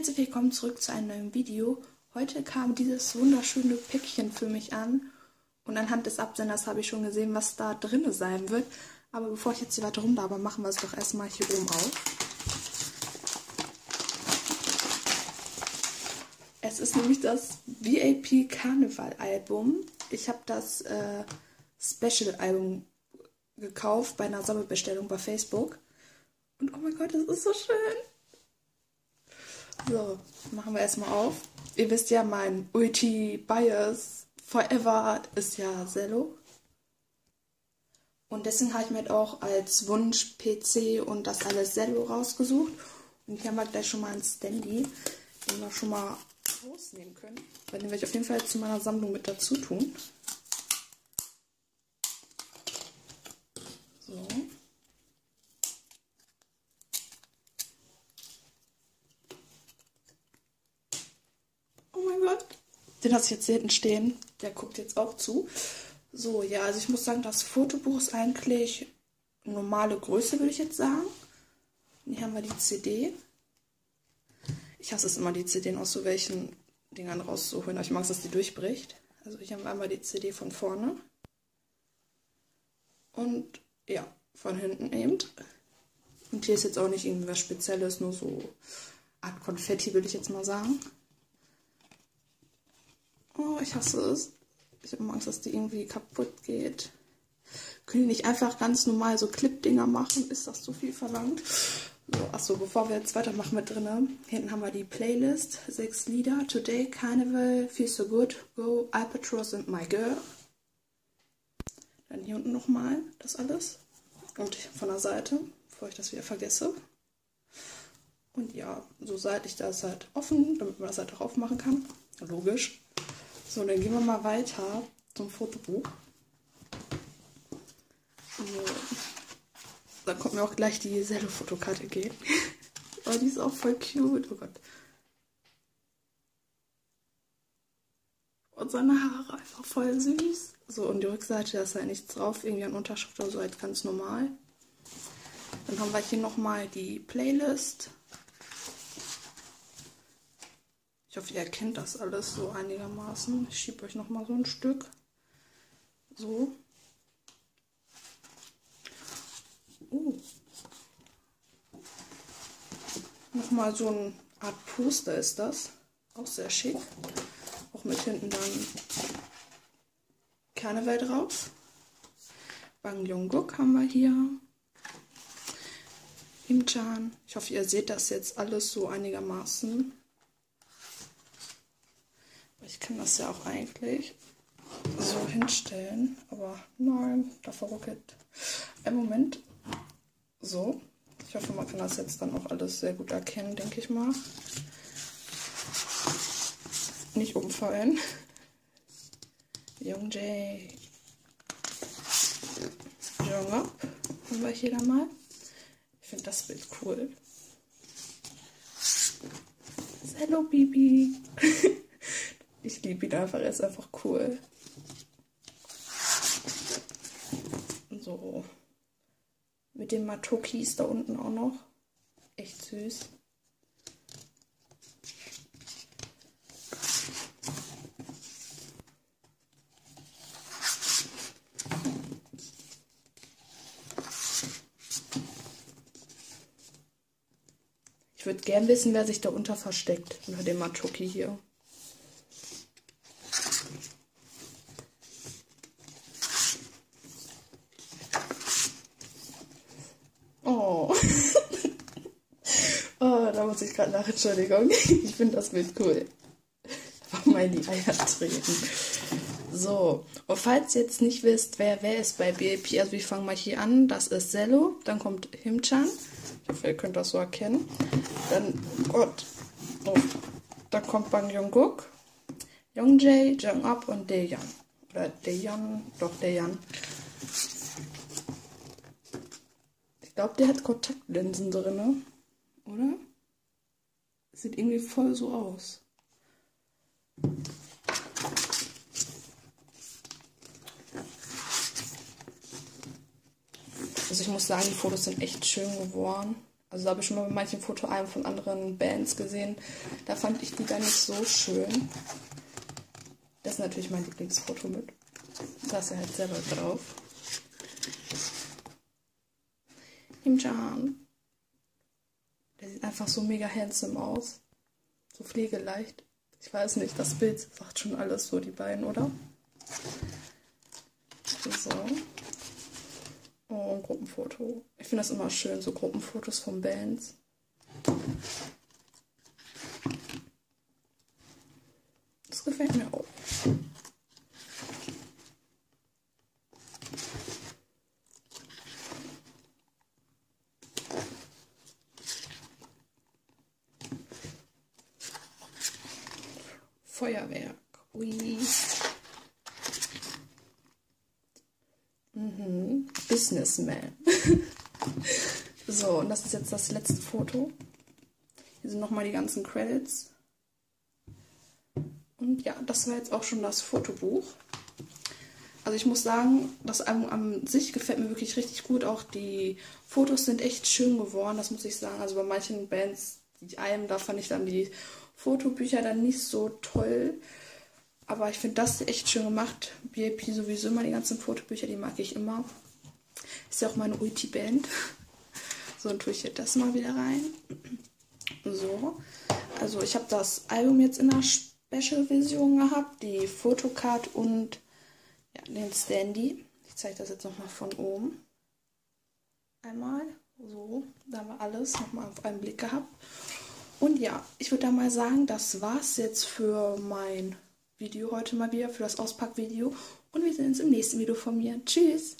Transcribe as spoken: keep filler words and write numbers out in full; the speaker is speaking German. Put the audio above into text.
herzlich willkommen zurück zu einem neuen Video. Heute kam dieses wunderschöne Päckchen für mich an und anhand des Absenders habe ich schon gesehen, was da drin sein wird. Aber bevor ich jetzt hier weiter rumlaber, machen wir es doch erstmal hier oben auf. Es ist nämlich das B A P Karneval-Album. Ich habe das äh, Special-Album gekauft bei einer Sammelbestellung bei Facebook. Und oh mein Gott, das ist so schön! So, machen wir erstmal auf. Ihr wisst ja, mein Ulti-Bias Forever ist ja Zelo. Und deswegen habe ich mir halt auch als Wunsch P C und das alles Zelo rausgesucht. Und hier haben wir gleich schon mal ein Standy, den wir schon mal rausnehmen können. Den werde ich auf jeden Fall zu meiner Sammlung mit dazu tun. So. Den hast du jetzt hinten stehen, der guckt jetzt auch zu. So, ja, also ich muss sagen, das Fotobuch ist eigentlich normale Größe, würde ich jetzt sagen. Und hier haben wir die C D. Ich hasse es immer, die C D aus so welchen Dingern rauszuholen, aber ich mag es, dass die durchbricht. Also hier haben wir einmal die C D von vorne. Und ja, von hinten eben. Und hier ist jetzt auch nicht irgendwas Spezielles, nur so Art Konfetti, würde ich jetzt mal sagen. Oh, ich hasse es. Ich habe immer Angst, dass die irgendwie kaputt geht. Können die nicht einfach ganz normal so Clip-Dinger machen? Ist das zu viel verlangt? So, achso, bevor wir jetzt weitermachen mit drin. Hinten haben wir die Playlist. Sechs Lieder. Today, Carnival, Feel So Good, Go, Albatross and My Girl. Dann hier unten nochmal das alles. Und von der Seite, bevor ich das wieder vergesse. Und ja, so seitlich da ist halt offen, damit man das halt auch aufmachen kann. Logisch. So, dann gehen wir mal weiter zum Fotobuch. So. Da kommt mir auch gleich die Zelo-Fotokarte gehen. Oh, die ist auch voll cute. Oh Gott. Und seine Haare einfach voll süß. So, und die Rückseite, da ist halt nichts drauf. Irgendwie an Unterschrift oder so, halt ganz normal. Dann haben wir hier nochmal die Playlist. Ich hoffe, ihr erkennt das alles so einigermaßen. Ich schiebe euch nochmal so ein Stück. So. Oh. Nochmal so eine Art Poster ist das. Auch sehr schick. Auch mit hinten dann Karneval drauf. Bang Yongguk haben wir hier. Himchan. Ich hoffe, ihr seht das jetzt alles so einigermaßen. Ich kann das ja auch eigentlich so hinstellen, aber nein, da verruckelt. Ein Moment. So. Ich hoffe, man kann das jetzt dann auch alles sehr gut erkennen, denke ich mal. Nicht umfallen. Youngjae. Jongup haben wir hier dann mal. Ich finde das Bild cool. Hello, Bibi. Ich liebe ihn einfach, er ist einfach cool. So. Mit den Matokis da unten auch noch. Echt süß. Ich würde gern wissen, wer sich da unter versteckt, unter dem Matoki hier. Da muss ich gerade nach, Entschuldigung. Ich finde das Bild cool. Warum mal die Eier treten. So, und falls ihr jetzt nicht wisst, wer wer ist bei B A P, also wir fangen mal hier an. Das ist Zelo, dann kommt Himchan. Ich hoffe, ihr könnt das so erkennen. Dann, oh Gott, oh, dann kommt Bang Yongguk, Youngjae, Jongup und Daehyun. Oder Daehyun, doch Daehyun. Ich glaube, der hat Kontaktlinsen drin, oder? Sieht irgendwie voll so aus. Also ich muss sagen, die Fotos sind echt schön geworden. Also da habe ich schon mal mit manchen Fotoalben von anderen Bands gesehen. Da fand ich die gar nicht so schön. Das ist natürlich mein Lieblingsfoto mit. Da ist er halt selber drauf. Himchan. Der sieht einfach so mega handsome aus. So pflegeleicht. Ich weiß nicht, das Bild sagt schon alles so, die beiden, oder? So. Oh, Gruppenfoto. Ich finde das immer schön, so Gruppenfotos von Bands. Das gefällt mir auch. Feuerwerk. Ui. Mhm. Businessman. So, und das ist jetzt das letzte Foto. Hier sind nochmal die ganzen Credits. Und ja, das war jetzt auch schon das Fotobuch. Also ich muss sagen, das Album an sich gefällt mir wirklich richtig gut. Auch die Fotos sind echt schön geworden, das muss ich sagen. Also bei manchen Bands, die Alben, da fand ich dann die Fotobücher dann nicht so toll. Aber ich finde das echt schön gemacht. B A P sowieso immer, die ganzen Fotobücher, die mag ich immer. Ist ja auch meine Ulti-Band. So, dann tue ich hier das mal wieder rein. So. Also ich habe das Album jetzt in der Special-Version gehabt. Die Fotocard und ja, den Standy. Ich zeige das jetzt nochmal von oben. Einmal. So. Da haben wir alles nochmal auf einen Blick gehabt. Und ja, ich würde da mal sagen, das war's jetzt für mein Video heute mal wieder, für das Auspackvideo, und wir sehen uns im nächsten Video von mir. Tschüss!